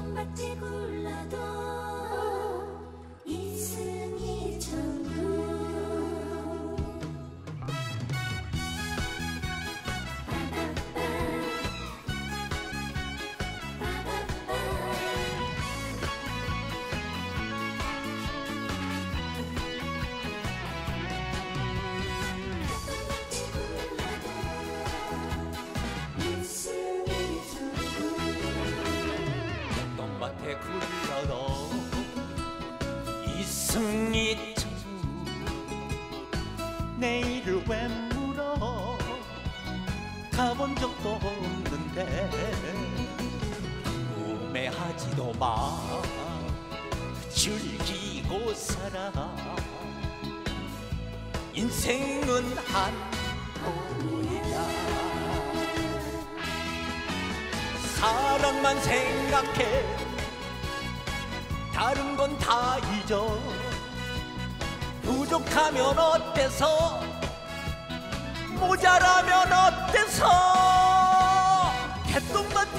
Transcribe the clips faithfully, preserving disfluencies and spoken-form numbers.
고통받지 굴러도 이승이 천국. 빠바빠 빠바빠 고통받지 굴러도 이승이 천국. 똥밭에 굴러도 이승이 천국. 내일을 왜 물어? 가본 적도 없는데 우매하지도 마. 즐기고 살아. 인생은 한 번이야. 사랑만 생각해. 다른 건 다 잊어. 부족하면 어때서? 모자라면 어때서? 개똥밭에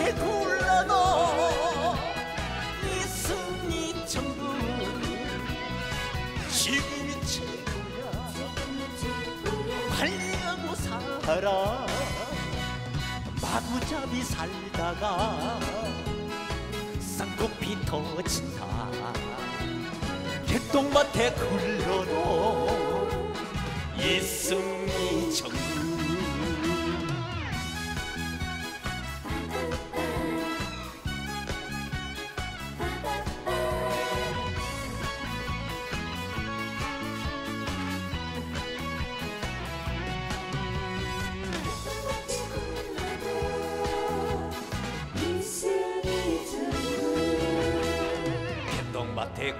굴러도 이승이 천국. 지금이 최고야. 관리하고 살아. 마구잡이 살다가 쌍꺼풀 터진다. 개똥밭에 굴러도 이승이 천국. 개똥밭에 굴러도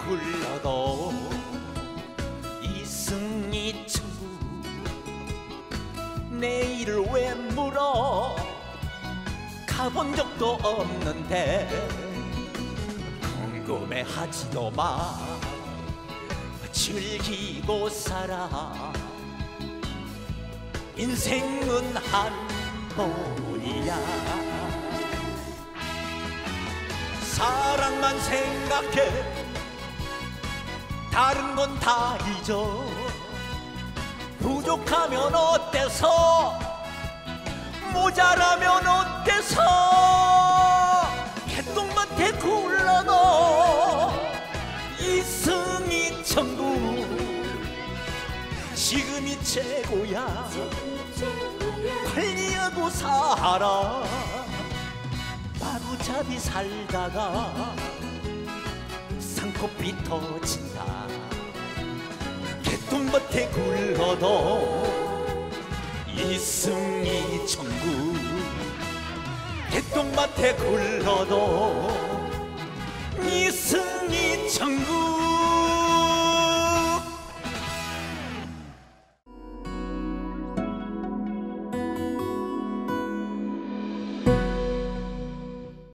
이승이 천국. 내일을 왜 물어? 가본 적도 없는데 궁금해하지도 마. 즐기고 살아. 인생은 한 번이야. 사랑만 생각해. 다른 건 다 잊어. 부족하면 어때서? 모자라면 어때서? 개똥밭에 굴러도 이승이 천국. 지금이 최고야. 관리하고 살아. 마구잡이 살다가 쌍코피 터진다. 개똥밭에 굴러도 이승이 천국. 개똥밭에 굴러도 이승이 천국.